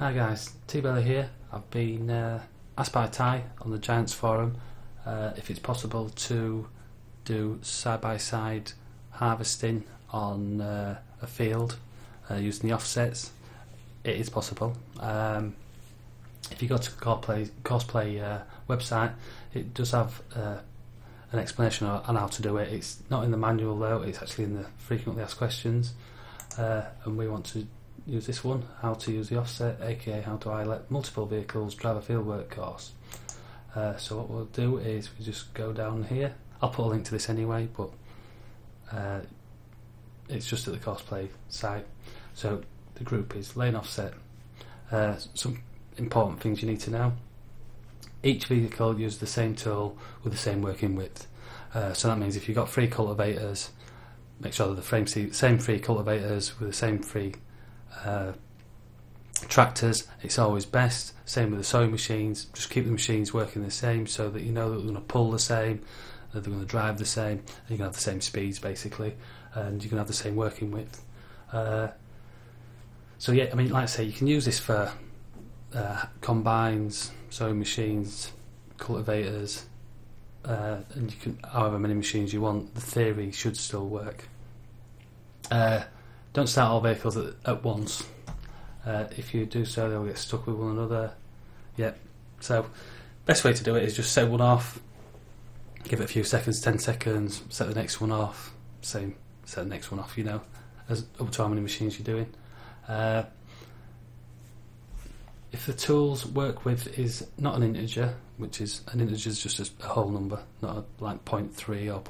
Hi guys, TeaBelly here. I've been asked by Ty on the Giants Forum if it's possible to do side-by-side harvesting on a field using the offsets. It is possible. If you go to CoursePlay website, it does have an explanation on how to do it. It's not in the manual though, it's actually in the frequently asked questions, and we want to use this one, how to use the offset, aka how do I let multiple vehicles drive a fieldwork course. So what we'll do is we just go down here. I'll put a link to this anyway, but it's just at the CoursePlay site. So the group is lane offset. Some important things you need to know: each vehicle uses the same tool with the same working width, so that means if you've got three cultivators, make sure that the same three cultivators with the same three tractors. It's always best, same with the sewing machines, just keep the machines working the same so that you know that they're going to pull the same, that they're going to drive the same, and you're going to have the same speeds basically, and you're going to have the same working width. So yeah, I mean, like I say, you can use this for combines, sewing machines, cultivators, and you can however many machines you want. The theory should still work. Don't start all vehicles at once. If you do so, they'll get stuck with one another. Yep. So best way to do it is just set one off, give it a few seconds, 10 seconds, set the next one off, same, set the next one off, you know, as up to how many machines you're doing. If the tool's work width is not an integer, which is, an integer is just a whole number, not a, like 0.3 or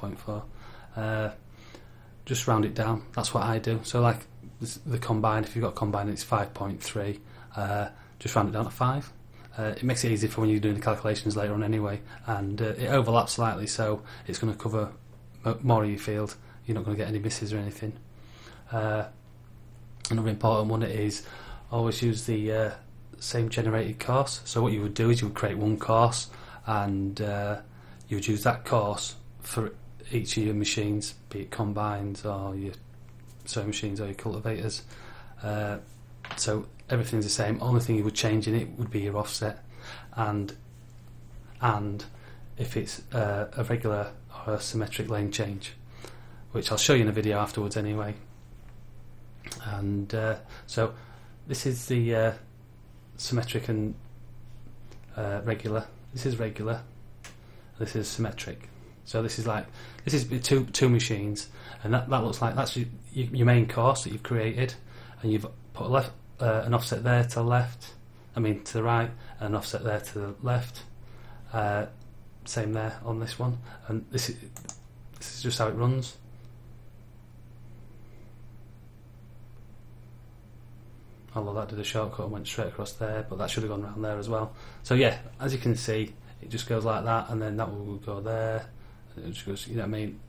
0.4, just round it down. That's what I do. So like the combine, if you've got a combine, it's 5.3, just round it down to 5. It makes it easy for when you're doing the calculations later on anyway, and it overlaps slightly, so it's going to cover more of your field. You're not going to get any misses or anything. Another important one is always use the same generated course. So what you would do is you would create one course, and you would use that course for each of your machines, be it combines or your sewing machines or your cultivators. So everything's the same. Only thing you would change in it would be your offset, and if it's a regular or a symmetric lane change, which I'll show you in a video afterwards anyway. And so this is the symmetric and regular. This is regular. This is symmetric. So this is like, this is two machines, and that looks like that's your main course that you've created, and you've put an offset there to the left, I mean to the right, and an offset there to the left. Same there on this one, and this is just how it runs. Although that did a shortcut and went straight across there, but that should have gone around there as well. So yeah, as you can see, it just goes like that, and then that one will go there. It just goes, you know what I mean?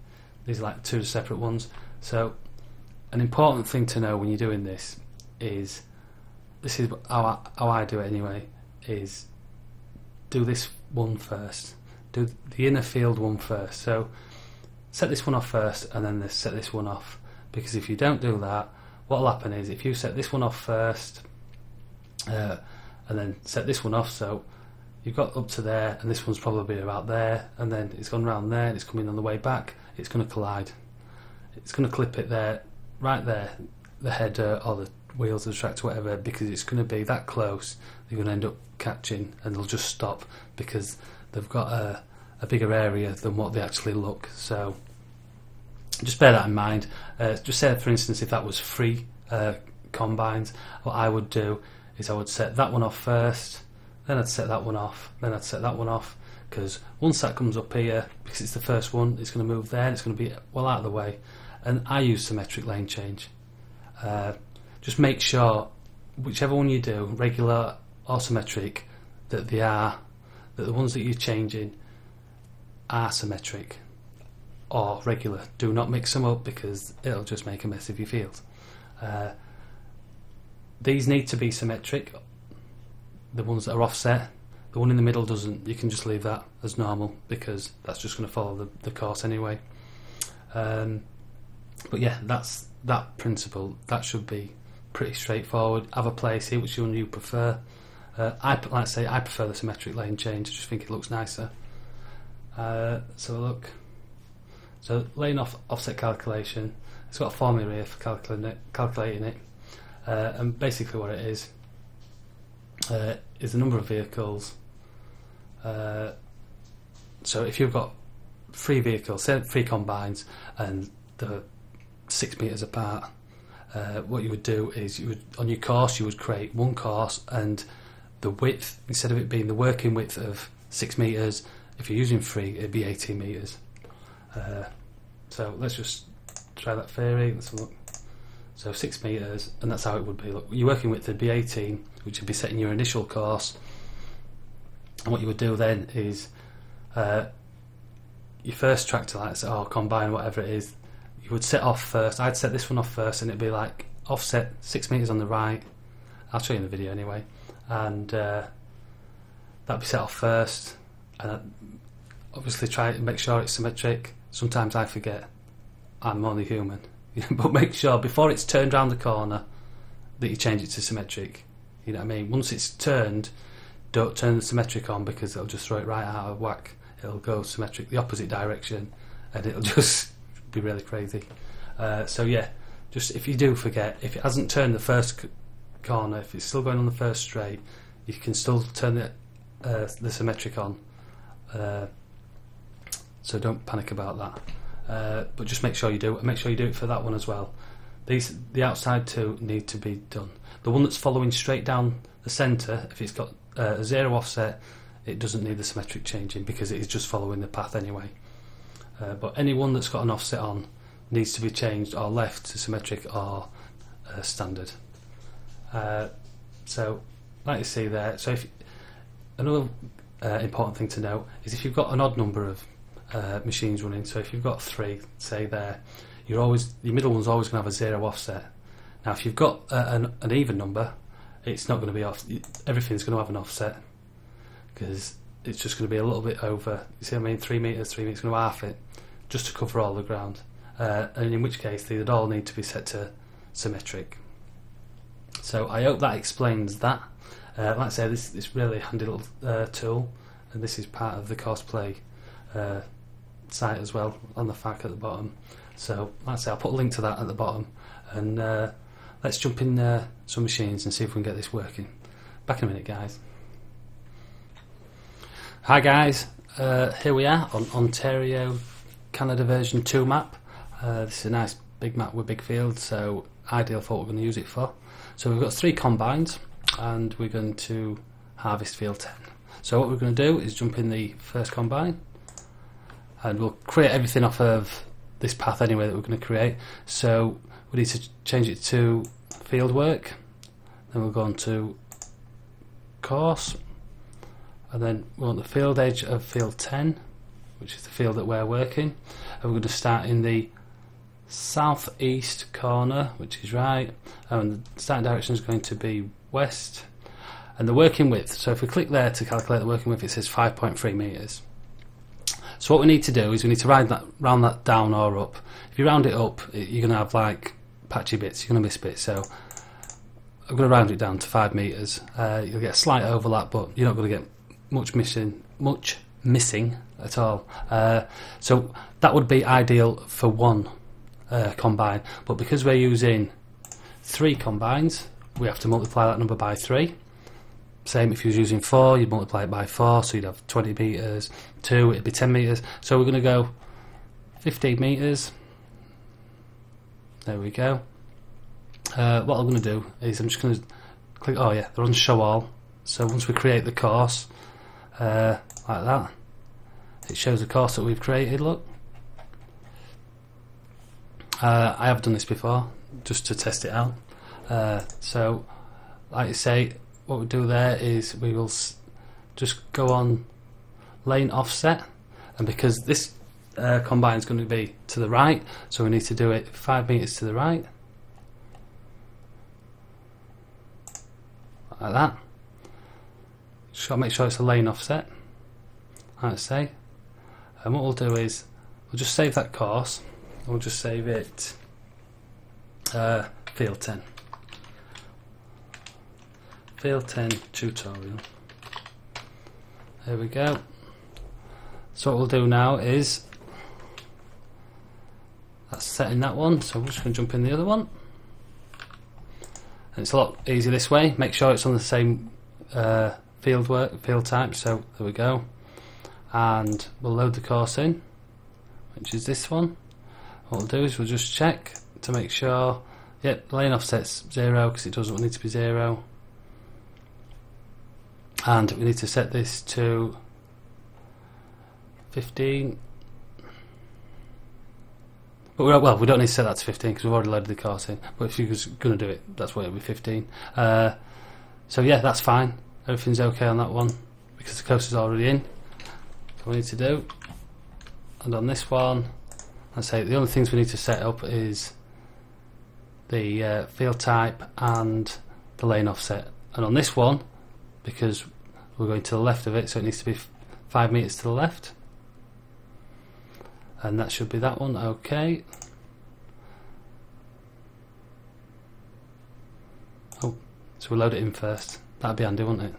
These are like two separate ones. So an important thing to know when you're doing this is, this is how I do it anyway, is do this one first, do the inner field one first. So set this one off first, and then set this one off, because if you don't do that, what will happen is if you set this one off first, and then set this one off, so you've got up to there, and this one's probably about there, and then it's gone round there, and it's coming on the way back, it's going to collide. It's going to clip it there, right there, the header or the wheels of the tractor, whatever, because it's going to be that close, they're going to end up catching, and they'll just stop, because they've got a bigger area than what they actually look. So just bear that in mind. Just say, for instance, if that was three combines, what I would do is I would set that one off first, then I'd set that one off, then I'd set that one off, because once that comes up here, because it's the first one, it's going to move there, and it's going to be well out of the way. And I use symmetric lane change. Just make sure, whichever one you do, regular or symmetric, that the ones that you're changing are symmetric or regular. Do not mix them up, because it'll just make a mess of your field. These need to be symmetric, the ones that are offset. The one in the middle doesn't, you can just leave that as normal, because that's just going to follow the course anyway. But yeah, that's that principle. That should be pretty straightforward. Have a play, see which one you prefer. I prefer the symmetric lane change. I just think it looks nicer. So lane offset calculation. It's got a formula here for calculating it, and basically what it is the number of vehicles. So if you've got three vehicles, say three combines, and they're 6 meters apart, what you would do is you would, on your course, you would create one course, and the width, instead of it being the working width of 6 meters, if you're using three, it'd be 18 meters. So let's just try that theory. Let's look. So 6 meters, and that's how it would be. Look, your working width would be 18, which would be setting your initial course. And what you would do then is your first tractor lights or combine, whatever it is, you would set off first. I'd set this one off first, and it'd be like offset 6 meters on the right. I'll show you in the video anyway, and that'd be set off first. And I'd obviously try to make sure it's symmetric. Sometimes I forget. I'm only human, but make sure before it's turned round the corner that you change it to symmetric. You know what I mean? Once it's turned, don't turn the symmetric on, because it'll just throw it right out of whack. It'll go symmetric the opposite direction, and it'll just be really crazy. So yeah, just if you do forget, if it hasn't turned the first corner, if it's still going on the first straight, you can still turn the symmetric on. So don't panic about that. But just make sure you do. Make sure you do it for that one as well. The outside two need to be done. The one that's following straight down the centre, if it's got a zero offset, it doesn't need the symmetric changing, because it is just following the path anyway. But any one that's got an offset on needs to be changed or left to symmetric or standard. So like you see there. So if another important thing to note is if you've got an odd number of machines running, so if you've got three, say there, your middle one's always going to have a zero offset. Now if you've got an even number, it's not going to be off. Everything's going to have an offset, because it's just going to be a little bit over, you see what I mean, 3 meters, 3 meters, going to half it, just to cover all the ground, and in which case they'd all need to be set to symmetric. So I hope that explains that. Like I say, this really handy little tool, and this is part of the CoursePlay site as well, on the FAQ at the bottom. So like I say, I'll put a link to that at the bottom, and let's jump in some machines and see if we can get this working. Back in a minute, guys. Hi guys, here we are on Ontario, Canada version 2 map. This is a nice big map with big fields, so ideal for what we're going to use it for. So we've got three combines, and we're going to harvest field 10. So what we're going to do is jump in the first combine, and we'll create everything off of this path anyway that we're going to create. So we need to change it to field work, then we'll go on to course, and then we want the field edge of field 10, which is the field that we're working, and we're going to start in the southeast corner, which is right, and the starting direction is going to be west, and the working width, so if we click there to calculate the working width, it says 5.3 meters. So what we need to do is we need to round that down or up. If you round it up, you're going to have like patchy bits, you're going to miss bits, so I'm going to round it down to 5 meters. You'll get a slight overlap, but you're not going to get much missing at all. So that would be ideal for one combine, but because we're using three combines, we have to multiply that number by 3. Same if you was using 4, you'd multiply it by 4, so you'd have 20 meters. 2, it'd be 10 meters. So we're going to go 15 meters. There we go. What I'm going to do is I'm just going to click. Oh yeah, they're on show all. So once we create the course, like that, it shows the course that we've created. Look, I have done this before just to test it out. So like I say, what we do there is we will just go on lane offset, and because this combine is going to be to the right, so we need to do it 5 meters to the right, like that. Just got to make sure it's a lane offset, like I say. And what we'll do is we'll just save that course, and we'll just save it field 10. Field 10 tutorial. There we go. So what we'll do now is, that's setting that one, so we're just going to jump in the other one. And it's a lot easier this way. Make sure it's on the same field type, so there we go. And we'll load the course in, which is this one. What we'll do is we'll just check to make sure, yep, lane offset's 0 because it doesn't need to be 0. And we need to set this to 15. But we don't need to set that to 15 because we've already loaded the course in. But if you're going to do it, that's why it'll be 15. So yeah, that's fine. Everything's okay on that one because the course is already in. So we need to do, and on this one, I'd say the only things we need to set up is the field type and the lane offset. And on this one, because we're going to the left of it, so it needs to be 5 meters to the left, and that should be that one. Okay. Oh, so we'll load it in first. That'd be handy, wouldn't it?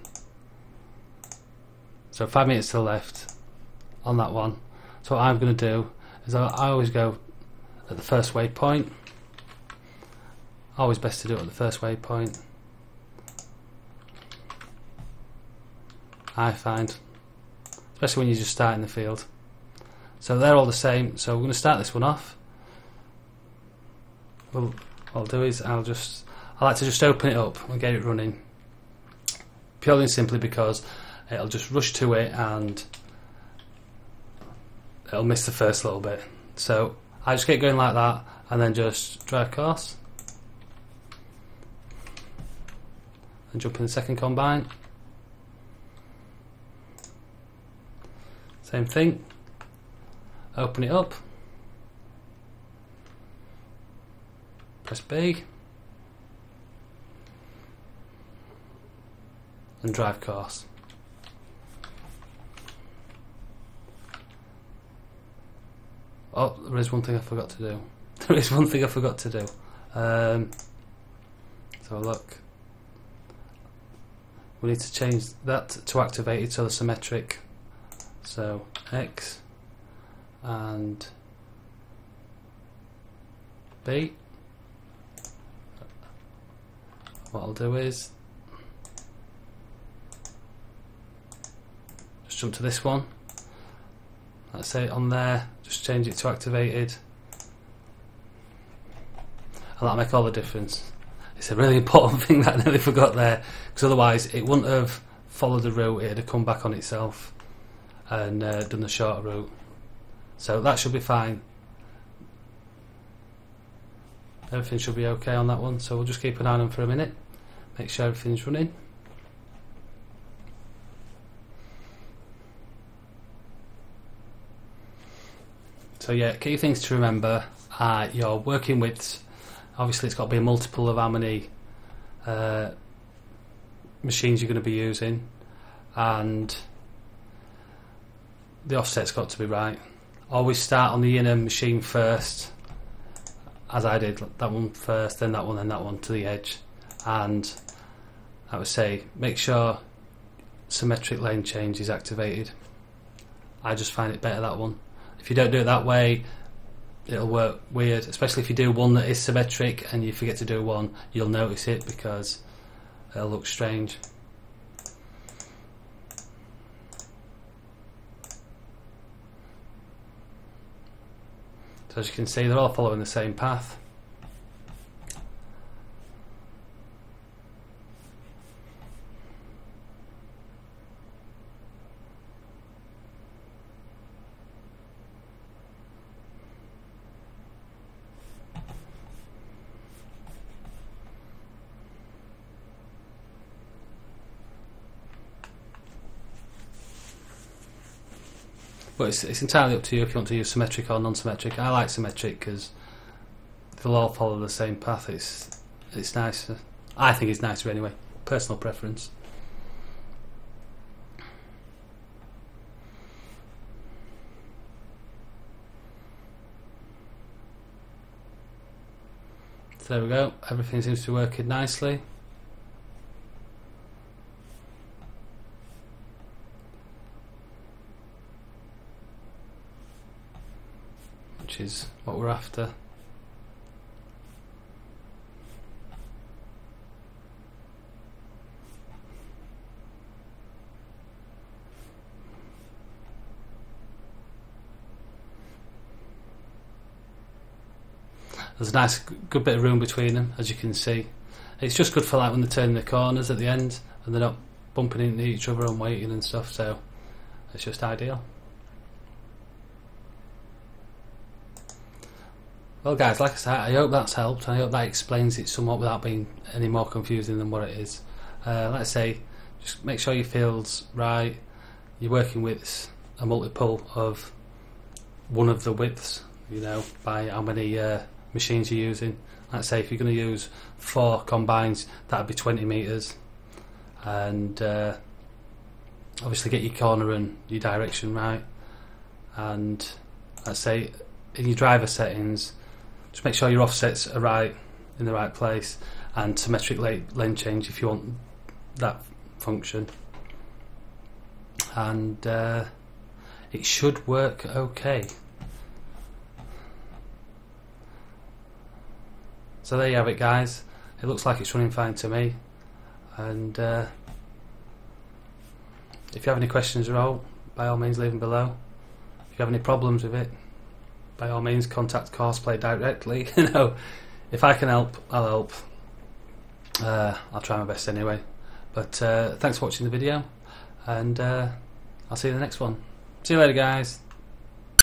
So 5 meters to the left on that one. So what I'm going to do is I always go at the first waypoint. Always best to do it at the first waypoint, I find, especially when you just start in the field. So they're all the same, so we're going to start this one off. Well, what I'll do is I like to just open it up and get it running, purely and simply because it'll just rush to it and it'll miss the first little bit. So I just get going like that and then just draw a course and jump in the second combine. Same thing, open it up, press B and drive course. Oh, there is one thing I forgot to do. So look, we need to change that to activated, so the symmetric. So X and B. What I'll do is just jump to this one. Let's say on there, just change it to activated, and that'll make all the difference. It's a really important thing that I nearly forgot there, because otherwise it wouldn't have followed the route, it'd have come back on itself and done the shorter route. So that should be fine. Everything should be okay on that one, so we'll just keep an eye on them for a minute, make sure everything's running. So yeah, key things to remember are your working widths. Obviously it's got to be a multiple of how many machines you're going to be using, and the offset's got to be right. Always start on the inner machine first, as I did, that one first, then that one, then that one to the edge. And I would say make sure symmetric lane change is activated. I just find it better that one. If you don't do it that way, it'll work weird, especially if you do one that is symmetric and you forget to do one, you'll notice it because it'll look strange. So as you can see, they're all following the same path. But it's entirely up to you if you want to use symmetric or non-symmetric. I like symmetric because they'll all follow the same path. It's nicer. I think it's nicer anyway. Personal preference. So there we go. Everything seems to be working nicely. which is what we're after. There's a nice good bit of room between them, as you can see. It's just good for like when they turn the corners at the end and they're not bumping into each other and waiting and stuff, so it's just ideal. Well guys, like I said, I hope that's helped. I hope that explains it somewhat without being any more confusing than what it is. Like I say, just make sure your field's right. You're working with a multiple of one of the widths, you know, by how many machines you're using. Let's say if you're going to use 4 combines, that would be 20 metres, and obviously get your corner and your direction right. And let's say in your driver settings, just make sure your offsets are right, in the right place, and symmetric lane change if you want that function. And it should work okay. So there you have it guys, it looks like it's running fine to me, and if you have any questions at all, by all means leave them below. If you have any problems with it, by all means contact CoursePlay directly. You know, if I can help, I'll help. I'll try my best anyway, but thanks for watching the video, and I'll see you in the next one. See you later guys.